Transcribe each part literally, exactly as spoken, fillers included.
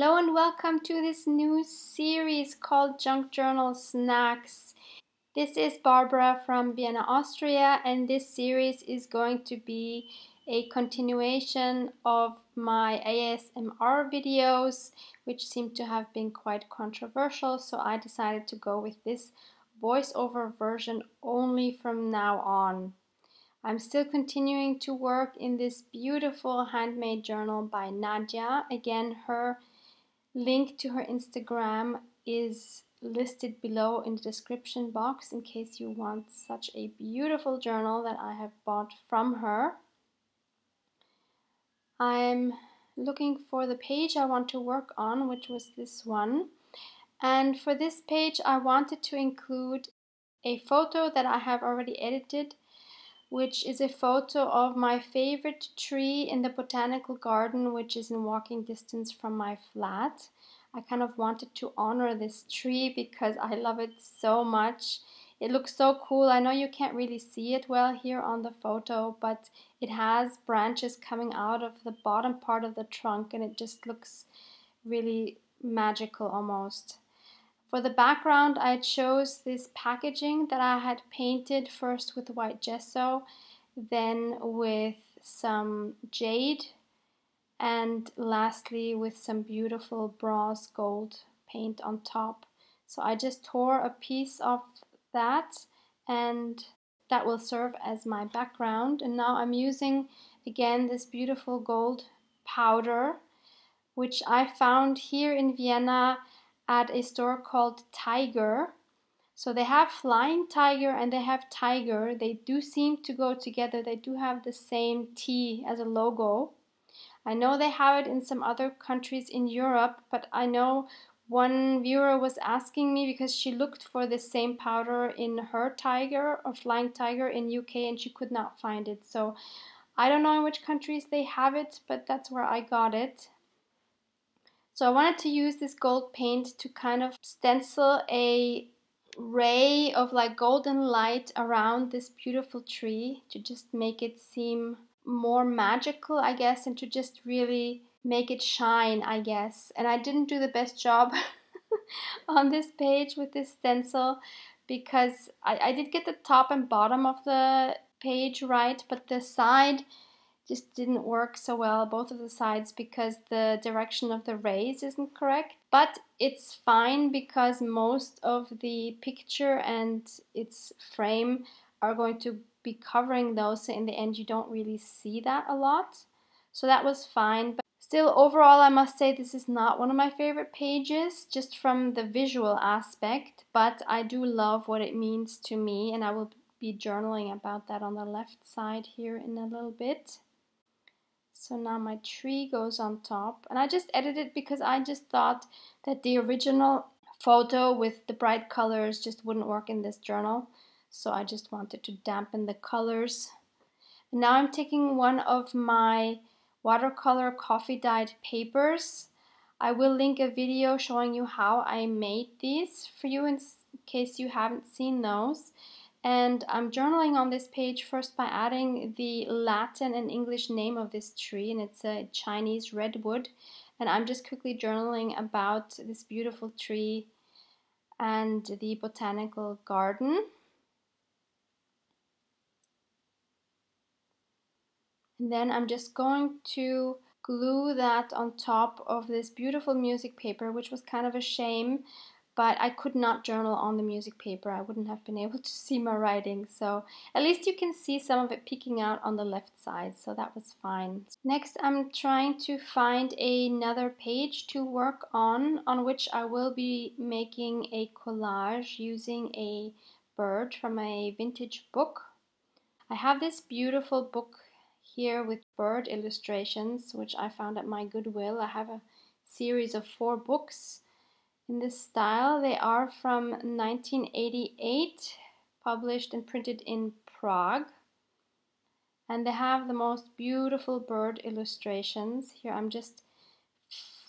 Hello and welcome to this new series called Junk Journal Snacks. This is Barbara from Vienna, Austria, and this series is going to be a continuation of my A S M R videos, which seem to have been quite controversial, so I decided to go with this voiceover version only from now on. I'm still continuing to work in this beautiful handmade journal by Nadja. Again, her link to her Instagram is listed below in the description box in case you want such a beautiful journal that I have bought from her. I'm looking for the page I want to work on, which was this one. And for this page, I wanted to include a photo that I have already edited, which is a photo of my favorite tree in the botanical garden, which is in walking distance from my flat. I kind of wanted to honor this tree because I love it so much. It looks so cool. I know you can't really see it well here on the photo, but it has branches coming out of the bottom part of the trunk, and it just looks really magical almost. For the background, I chose this packaging that I had painted first with white gesso, then with some jade, and lastly with some beautiful bronze gold paint on top. So I just tore a piece of that, and that will serve as my background. And now I'm using again this beautiful gold powder, which I found here in Vienna at a store called Tiger. So they have Flying Tiger and they have Tiger. They do seem to go together. They do have the same T as a logo. I know they have it in some other countries in Europe, but I know one viewer was asking me because she looked for this same powder in her Tiger or Flying Tiger in U K and she could not find it. So I don't know in which countries they have it, but that's where I got it. So I wanted to use this gold paint to kind of stencil a ray of like golden light around this beautiful tree to just make it seem more magical, I guess, and to just really make it shine, I guess. And I didn't do the best job on this page with this stencil because I, I did get the top and bottom of the page right, but the side just didn't work so well, both of the sides, because the direction of the rays isn't correct. But it's fine because most of the picture and its frame are going to be covering those, so in the end you don't really see that a lot. So that was fine, but still overall I must say this is not one of my favorite pages, just from the visual aspect, but I do love what it means to me, and I will be journaling about that on the left side here in a little bit. So now my tree goes on top, and I just edited because I just thought that the original photo with the bright colors just wouldn't work in this journal. So I just wanted to dampen the colors. Now I'm taking one of my watercolor coffee dyed papers. I will link a video showing you how I made these for you in case you haven't seen those. And I'm journaling on this page first by adding the Latin and English name of this tree, and it's a Chinese redwood. And I'm just quickly journaling about this beautiful tree and the botanical garden. And then I'm just going to glue that on top of this beautiful music paper, which was kind of a shame. But I could not journal on the music paper. I wouldn't have been able to see my writing. So at least you can see some of it peeking out on the left side. So that was fine. Next, I'm trying to find another page to work on, on which I will be making a collage using a bird from a vintage book. I have this beautiful book here with bird illustrations, which I found at my Goodwill. I have a series of four books in this style. They are from nineteen eighty-eight, published and printed in Prague, and they have the most beautiful bird illustrations. Here I'm just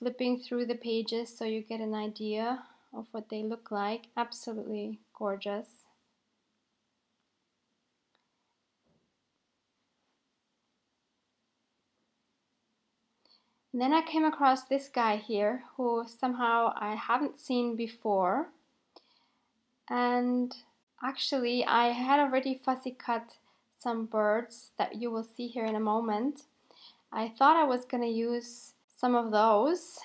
flipping through the pages so you get an idea of what they look like. Absolutely gorgeous. And then I came across this guy here who somehow I haven't seen before. And actually I had already fussy cut some birds that you will see here in a moment. I thought I was going to use some of those.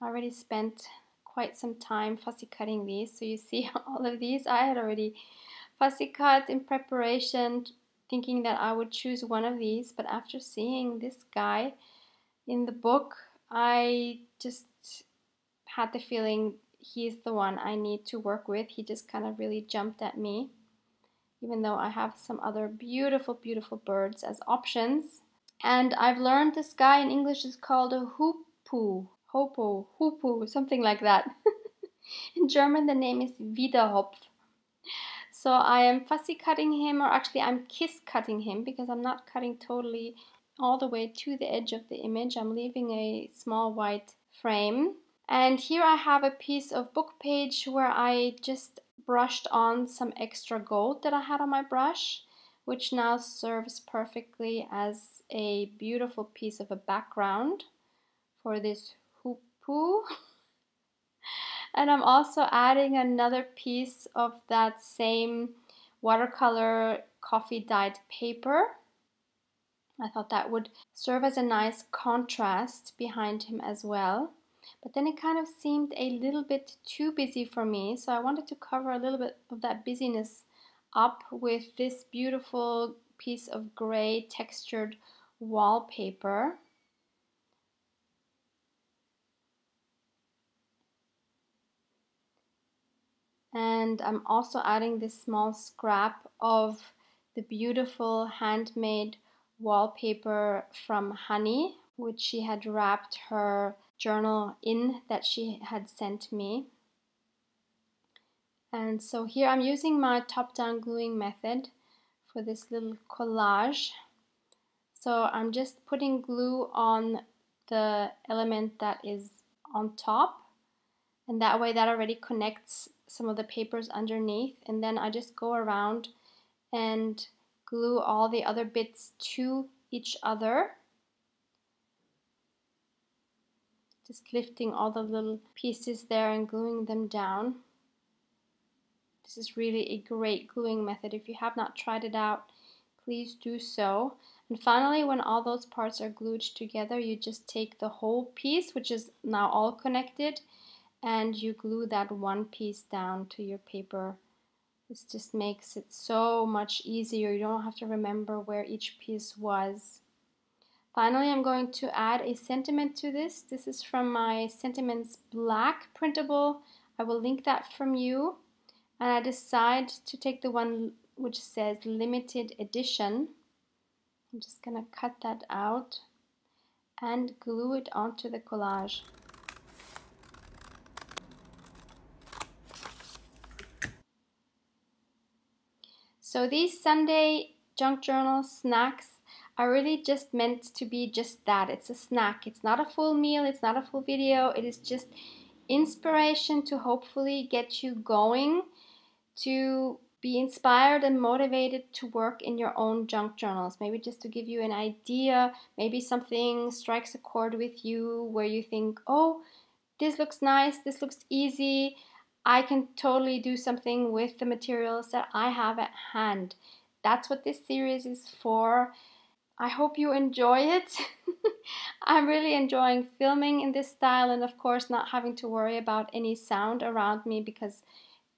I already spent quite some time fussy cutting these. So you see all of these I had already fussy cut in preparation, thinking that I would choose one of these. But after seeing this guy in the book, I just had the feeling he's the one I need to work with. He just kind of really jumped at me, even though I have some other beautiful, beautiful birds as options. And I've learned this guy in English is called a Hoopoe, Hoopoe, Hoopoe, something like that. In German, the name is Wiederhopf. So I am fussy cutting him, or actually I'm kiss cutting him, because I'm not cutting totally all the way to the edge of the image. I'm leaving a small white frame. And here I have a piece of book page where I just brushed on some extra gold that I had on my brush, which now serves perfectly as a beautiful piece of a background for this Hoopoe. And I'm also adding another piece of that same watercolor coffee dyed paper. I thought that would serve as a nice contrast behind him as well. But then it kind of seemed a little bit too busy for me, so I wanted to cover a little bit of that busyness up with this beautiful piece of gray textured wallpaper. And I'm also adding this small scrap of the beautiful handmade wallpaper from Honey, which she had wrapped her journal in that she had sent me. And so here I'm using my top-down gluing method for this little collage. So I'm just putting glue on the element that is on top, and that way that already connects some of the papers underneath, and then I just go around and glue all the other bits to each other. Just lifting all the little pieces there and gluing them down. This is really a great gluing method. If you have not tried it out, please do so. And finally, when all those parts are glued together, you just take the whole piece, which is now all connected, and you glue that one piece down to your paper. This just makes it so much easier. You don't have to remember where each piece was. Finally, I'm going to add a sentiment to this. This is from my Sentiments Black printable. I will link that from you. And I decide to take the one which says limited edition. I'm just going to cut that out and glue it onto the collage. So these Sunday junk journal snacks are really just meant to be just that. It's a snack. It's not a full meal. It's not a full video. It is just inspiration to hopefully get you going, to be inspired and motivated to work in your own junk journals. Maybe just to give you an idea. Maybe something strikes a chord with you where you think, oh, this looks nice. This looks easy. I can totally do something with the materials that I have at hand. That's what this series is for. I hope you enjoy it. I'm really enjoying filming in this style, and of course not having to worry about any sound around me, because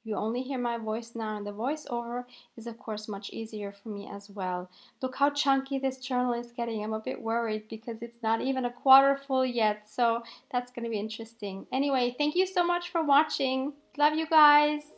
you only hear my voice now, and the voiceover is of course much easier for me as well. Look how chunky this journal is getting. I'm a bit worried because it's not even a quarter full yet, so that's going to be interesting. Anyway, thank you so much for watching. Love you guys.